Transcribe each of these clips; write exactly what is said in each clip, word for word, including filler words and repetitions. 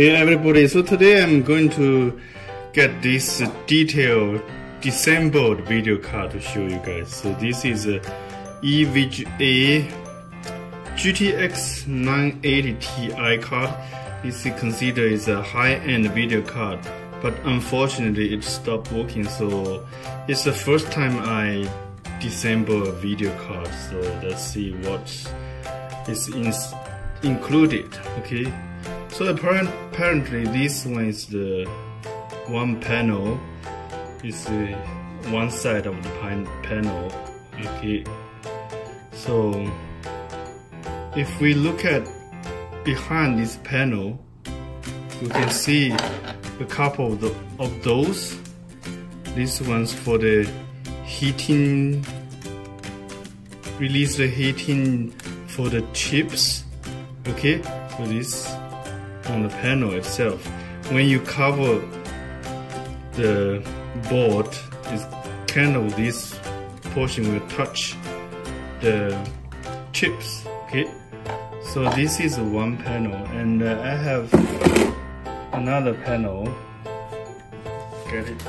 Hey everybody, so today I'm going to get this detailed disassembled video card to show you guys. So this is a E V G A G T X nine eighty T I card. This is considered is a high-end video card, but unfortunately it stopped working, so it's the first time I disassemble a video card. So let's see what is in included. Okay, so apparently this one is the one panel, is one side of the panel. Okay, so if we look at behind this panel, you can see a couple of, the, of those. This one's for the heating, release the heating for the chips. Okay, so this on the panel itself. When you cover the board, it's kind of this portion will touch the chips. Okay, so this is one panel, and uh, I have another panel. Get it?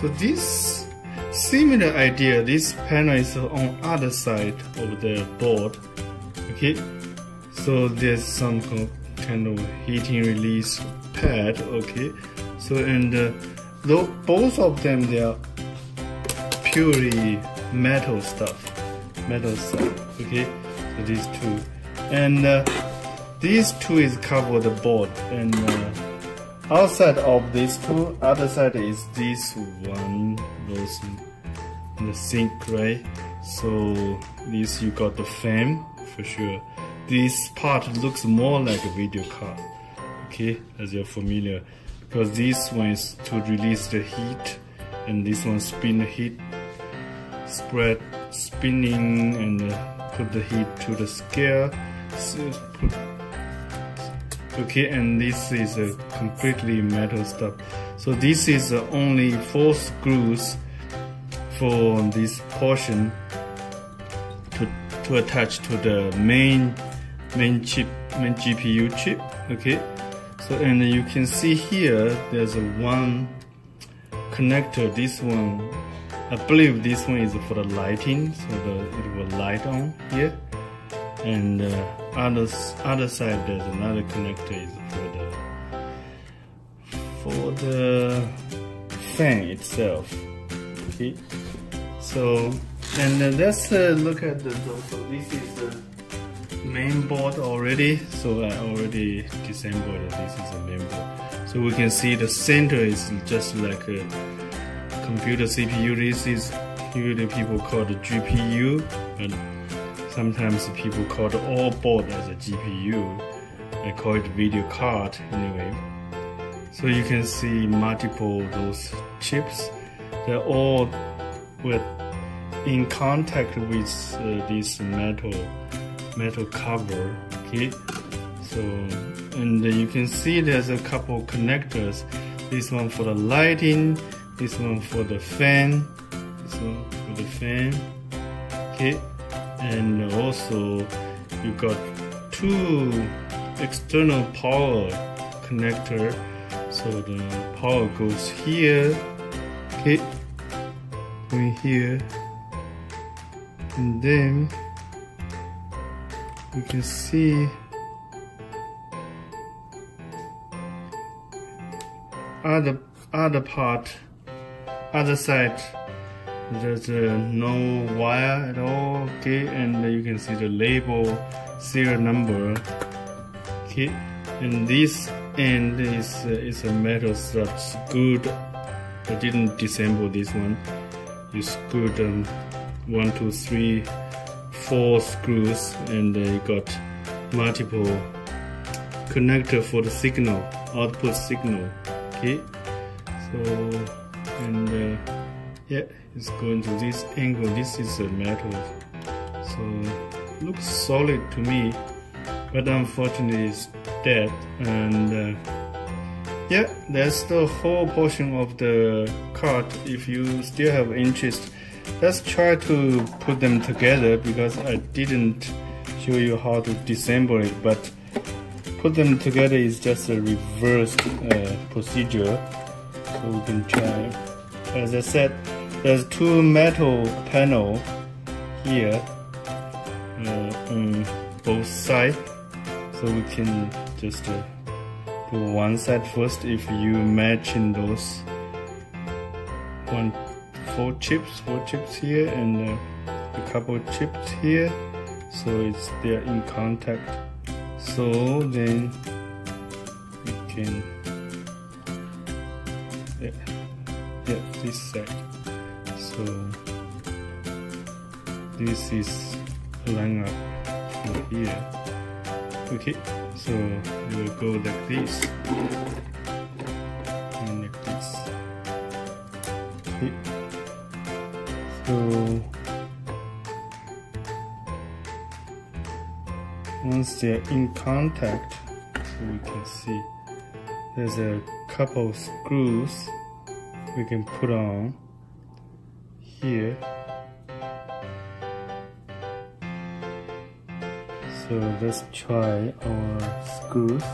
So this similar idea. This panel is on other side of the board. Okay, so there's some kind of heating release pad. Okay, so and uh, though both of them, they are purely metal stuff, metal stuff. Okay. So these two, and uh, these two is cover the board, and uh, outside of these two, other side is this one, those in the sink, right? So this you got the fan for sure. This part looks more like a video card, okay, as you're familiar, because this one is to release the heat, and this one spin the heat, spread spinning, and uh, put the heat to the scale. Okay, and this is a completely metal stuff. So this is only four screws for this portion to, to attach to the main main chip, main G P U chip. Okay, so and you can see here there's a one connector. This one, I believe this one is for the lighting, so the, it will light on here. And uh, other other side there's another connector is for the for the fan itself. Okay, so and uh, let's uh, look at the so this is the main board already. So I already disassembled it. This is the main board. So we can see the center is just like a computer C P U. This is usually people call the G P U, and sometimes people call the all board as a G P U. I call it video card anyway. So you can see multiple those chips. They're all with in contact with uh, this metal metal cover. Okay. So and you can see there's a couple connectors. This one for the lighting. This one for the fan, this one for the fan, okay, and also you got two external power connector, so the power goes here, okay, going here, and then you can see other other part. Other side, there's uh, no wire at all, okay, and you can see the label, serial number, okay, and this end is, uh, is a metal strap screwed. I didn't disassemble this one. You screwed um, one, two, three, four screws, and uh, you got multiple connector for the signal, output signal, okay, so. And uh, yeah, it's going to this angle. This is a metal, so looks solid to me, but unfortunately it's dead. And uh, yeah, that's the whole portion of the card. If you still have interest, let's try to put them together, because I didn't show you how to disassemble it, but put them together is just a reversed uh, procedure. So we can try. As I said, there's two metal panel here uh, on both sides. So we can just uh, put one side first. If you match in those one four chips, four chips here, and uh, a couple chips here, so it's they're in contact. So then we can, yeah, yeah, this side. So this is line up from here. Okay, so it will go like this and like this. Okay, so once they're in contact, so we can see there's a couple screws we can put on here. So let's try our screws.